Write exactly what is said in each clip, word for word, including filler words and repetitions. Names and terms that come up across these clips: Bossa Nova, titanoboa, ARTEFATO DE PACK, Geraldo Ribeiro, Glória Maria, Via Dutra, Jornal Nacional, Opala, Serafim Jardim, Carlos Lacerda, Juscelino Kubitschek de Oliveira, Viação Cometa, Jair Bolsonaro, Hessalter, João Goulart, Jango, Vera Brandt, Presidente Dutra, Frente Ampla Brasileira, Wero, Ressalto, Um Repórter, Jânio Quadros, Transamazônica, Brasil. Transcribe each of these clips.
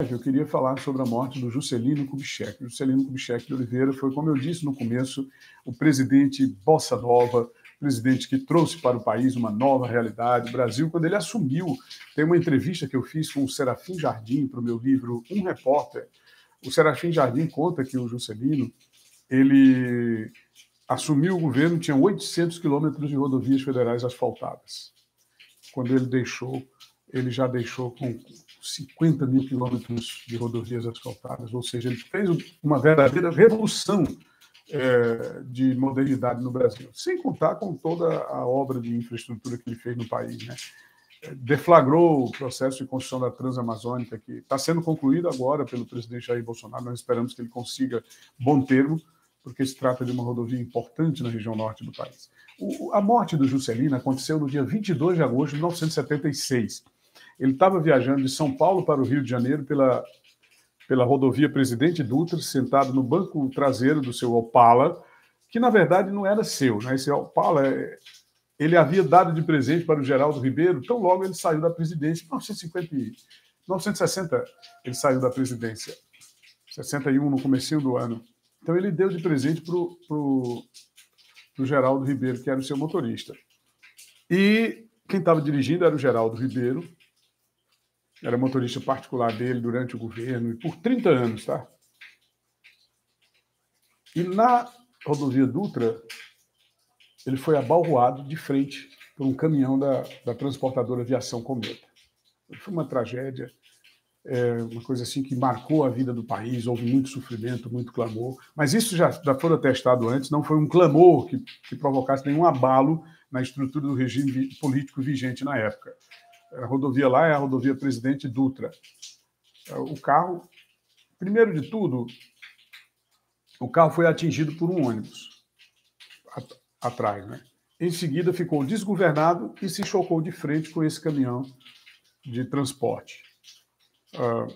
Eu queria falar sobre a morte do Juscelino Kubitschek. O Juscelino Kubitschek de Oliveira foi, como eu disse no começo, o presidente Bossa Nova, presidente que trouxe para o país uma nova realidade. O Brasil, quando ele assumiu, tem uma entrevista que eu fiz com o Serafim Jardim para o meu livro Um Repórter. O Serafim Jardim conta que o Juscelino, ele assumiu o governo, tinha oitocentos quilômetros de rodovias federais asfaltadas. Quando ele deixou, ele já deixou com cinquenta mil quilômetros de rodovias asfaltadas, ou seja, ele fez uma verdadeira revolução é, de modernidade no Brasil, sem contar com toda a obra de infraestrutura que ele fez no país, né? Deflagrou o processo de construção da Transamazônica, que está sendo concluído agora pelo presidente Jair Bolsonaro. Nós esperamos que ele consiga bom termo, porque se trata de uma rodovia importante na região norte do país. O, a morte do Juscelino aconteceu no dia vinte e dois de agosto de mil novecentos e setenta e seis. Ele estava viajando de São Paulo para o Rio de Janeiro pela, pela rodovia Presidente Dutra, sentado no banco traseiro do seu Opala, que, na verdade, não era seu, né? Esse Opala, ele havia dado de presente para o Geraldo Ribeiro, tão logo ele saiu da presidência. Em mil novecentos e sessenta, ele saiu da presidência, sessenta e um, no comecinho do ano. Então, ele deu de presente para o pro, pro Geraldo Ribeiro, que era o seu motorista. E quem estava dirigindo era o Geraldo Ribeiro, era motorista particular dele durante o governo, e por trinta anos, tá? E na rodovia Dutra, ele foi abalroado de frente por um caminhão da, da transportadora Viação Cometa. Foi uma tragédia. É uma coisa assim que marcou a vida do país, houve muito sofrimento, muito clamor, mas isso já, já foi atestado antes, não foi um clamor que, que provocasse nenhum abalo na estrutura do regime político vigente na época. A rodovia lá é a rodovia Presidente Dutra. O carro, primeiro de tudo, o carro foi atingido por um ônibus atrás, né? Em seguida ficou desgovernado e se chocou de frente com esse caminhão de transporte. Uh,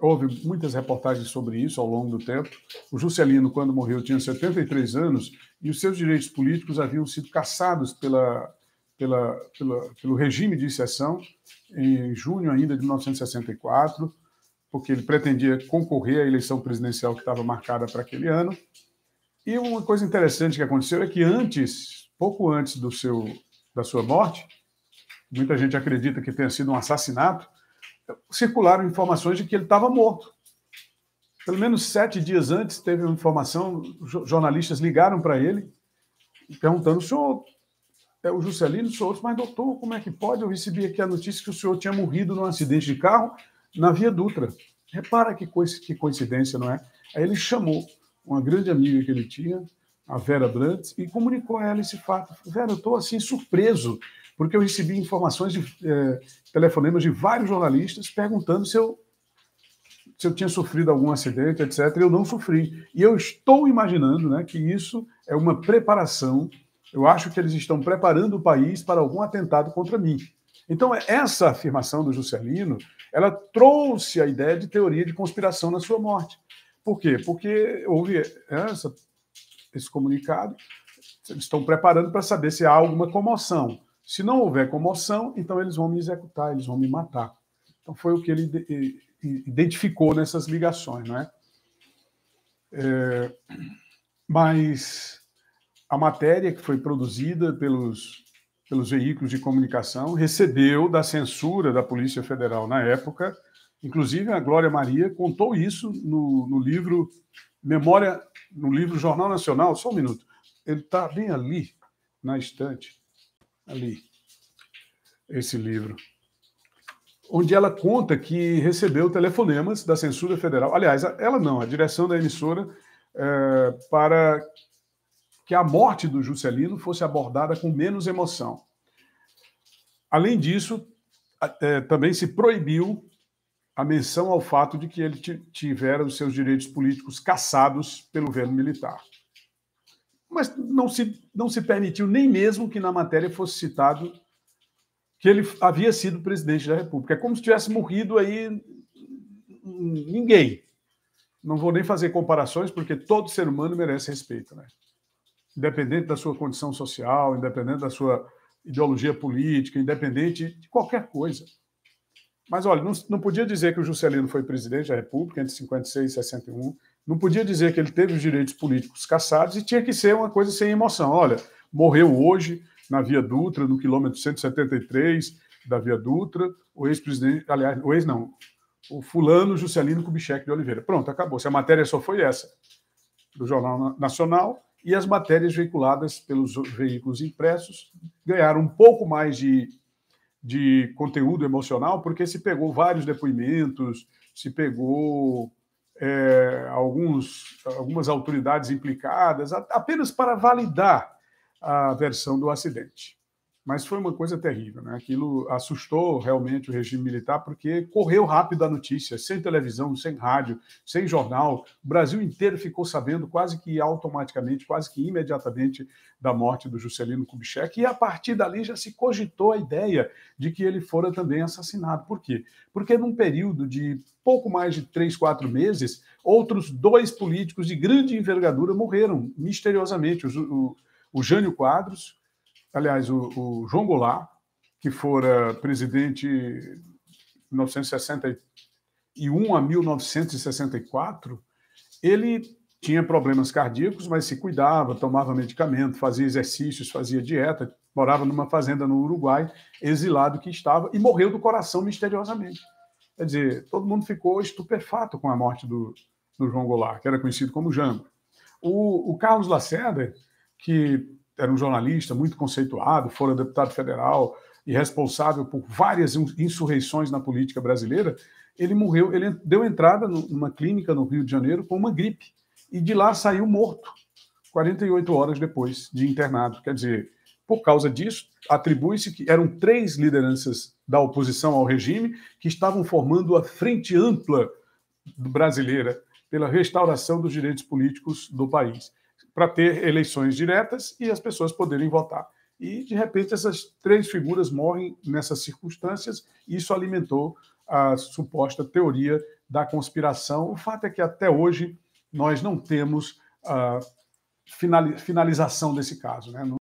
houve muitas reportagens sobre isso ao longo do tempo. O Juscelino, quando morreu, tinha setenta e três anos e os seus direitos políticos haviam sido cassados pela, pela, pela, pelo regime de exceção em junho ainda de mil novecentos e sessenta e quatro, porque ele pretendia concorrer à eleição presidencial que estava marcada para aquele ano. E uma coisa interessante que aconteceu é que antes, pouco antes do seu, da sua morte, muita gente acredita que tenha sido um assassinato, circularam informações de que ele estava morto. Pelo menos sete dias antes, teve uma informação, jornalistas ligaram para ele, perguntando, o senhor é o Juscelino? O senhor, mas doutor, como é que pode? Eu recebi aqui a notícia que o senhor tinha morrido num acidente de carro na Via Dutra. Repara que coincidência, não é? Aí ele chamou uma grande amiga que ele tinha, a Vera Brandt, e comunicou a ela esse fato. Vera, eu estou assim, surpreso, porque eu recebi informações, de eh, telefonemas de vários jornalistas perguntando se eu, se eu tinha sofrido algum acidente, etcétera. Eu não sofri. E eu estou imaginando, né, que isso é uma preparação. Eu acho que eles estão preparando o país para algum atentado contra mim. Então, essa afirmação do Juscelino, ela trouxe a ideia de teoria de conspiração na sua morte. Por quê? Porque houve essa, esse comunicado, eles estão preparando para saber se há alguma comoção. Se não houver comoção, então eles vão me executar, eles vão me matar. Então foi o que ele identificou nessas ligações, não é? É, mas a matéria que foi produzida pelos, pelos veículos de comunicação recebeu da censura da Polícia Federal na época. Inclusive, a Glória Maria contou isso no, no livro Memória, no livro Jornal Nacional. Só um minuto. Ele está bem ali, na estante. Ali, esse livro, onde ela conta que recebeu telefonemas da censura federal, aliás, ela não, a direção da emissora, é, para que a morte do Juscelino fosse abordada com menos emoção. Além disso, é, também se proibiu a menção ao fato de que ele tivera os seus direitos políticos cassados pelo governo militar. Mas não se, não se permitiu nem mesmo que na matéria fosse citado que ele havia sido presidente da República. É como se tivesse morrido aí ninguém. Não vou nem fazer comparações, porque todo ser humano merece respeito, né? Independente da sua condição social, independente da sua ideologia política, independente de qualquer coisa. Mas, olha, não, não podia dizer que o Juscelino foi presidente da República entre cinquenta e seis e sessenta e um, não podia dizer que ele teve os direitos políticos cassados, e tinha que ser uma coisa sem emoção. Olha, morreu hoje na Via Dutra, no quilômetro cento e setenta e três da Via Dutra, o ex-presidente, aliás, o ex não, o fulano Juscelino Kubitschek de Oliveira. Pronto, acabou. Se a matéria só foi essa, do Jornal Nacional, e as matérias veiculadas pelos veículos impressos ganharam um pouco mais de, de conteúdo emocional, porque se pegou vários depoimentos, se pegou é, alguns, algumas autoridades implicadas, apenas para validar a versão do acidente. Mas foi uma coisa terrível, né? Aquilo assustou realmente o regime militar, porque correu rápido a notícia, sem televisão, sem rádio, sem jornal. O Brasil inteiro ficou sabendo quase que automaticamente, quase que imediatamente, da morte do Juscelino Kubitschek, e a partir dali já se cogitou a ideia de que ele fora também assassinado. Por quê? Porque num período de pouco mais de três, quatro meses, outros dois políticos de grande envergadura morreram misteriosamente. O, o, o Jânio Quadros, aliás, o, o João Goulart, que fora presidente de mil novecentos e sessenta e um a mil novecentos e sessenta e quatro, ele tinha problemas cardíacos, mas se cuidava, tomava medicamento, fazia exercícios, fazia dieta, morava numa fazenda no Uruguai, exilado que estava, e morreu do coração misteriosamente. Quer dizer, todo mundo ficou estupefato com a morte do, do João Goulart, que era conhecido como Jango. O, o Carlos Lacerda, que era um jornalista muito conceituado, fora deputado federal e responsável por várias insurreições na política brasileira, ele morreu, ele deu entrada numa clínica no Rio de Janeiro com uma gripe, e de lá saiu morto, quarenta e oito horas depois de internado. Quer dizer, por causa disso, atribui-se que eram três lideranças da oposição ao regime que estavam formando a Frente Ampla Brasileira pela restauração dos direitos políticos do país, para ter eleições diretas e as pessoas poderem votar. E, de repente, essas três figuras morrem nessas circunstâncias, e isso alimentou a suposta teoria da conspiração. O fato é que, até hoje, nós não temos a finalização desse caso, né?